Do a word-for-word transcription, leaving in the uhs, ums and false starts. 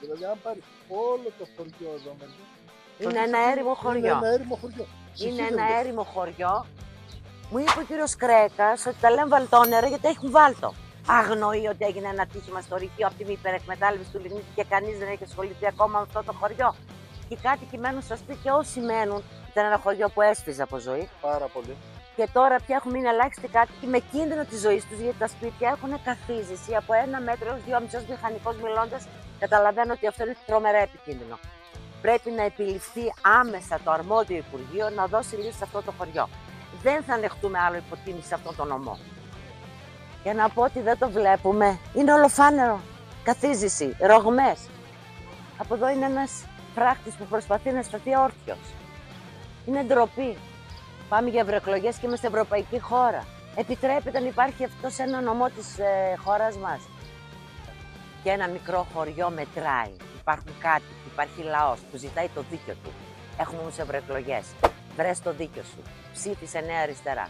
Δηλαδή αν πάρεις όλο το χωριό εδώ μέσα, είναι ένα έρημο χωριό. Είναι ένα έρημο χωριό. Είναι ένα έρημο χωριό. Μου είπε ο κύριος Κρέκας ότι τα λέμε Βαλτόνερα γιατί έχουν βάλτο. Αγνοεί ότι έγινε ένα τύχημα στο ρηχείο από την υπερεκμετάλλευση του Λιγνίτη και κανείς δεν έχει ασχοληθεί ακόμα με αυτό το χωριό. Και οι κάτοικοι μένουν σωστοί και όσοι μένουν. Ήταν ένα χωριό που έσφιζε από ζωή. Πάρα πολύ. Και τώρα πια έχουν μείνει ελάχιστοι κάτοικοι με κίνδυνο τη ζωή του, γιατί τα σπίτια έχουν καθίζηση από ένα μέτρο έως δύο μισό. Μηχανικός μιλώντας, καταλαβαίνω ότι αυτό είναι τρομερά επικίνδυνο. Πρέπει να επιληφθεί άμεσα το αρμόδιο Υπουργείο να δώσει λύση σε αυτό το χωριό. Δεν θα ανεχτούμε άλλο υποτίμηση σε αυτόν τον νομό. Για να πω ότι δεν το βλέπουμε, είναι ολοφάνερο. Καθίζηση, ρογμές. Από εδώ είναι ένας φράχτης που προσπαθεί να σταθεί όρθιος. Είναι ντροπή. Πάμε για ευρωεκλογές και είμαστε ευρωπαϊκή χώρα. Επιτρέπεται να υπάρχει αυτό σε ένα νομό της ε, χώρας μας. Και ένα μικρό χωριό μετράει. Υπάρχουν κάτοικοι, υπάρχει λαός που ζητάει το δίκιο του. Έχουμε όμως ευρωεκλογές. Βρες το δίκιο σου. Ψήφισε Νέα Αριστερά.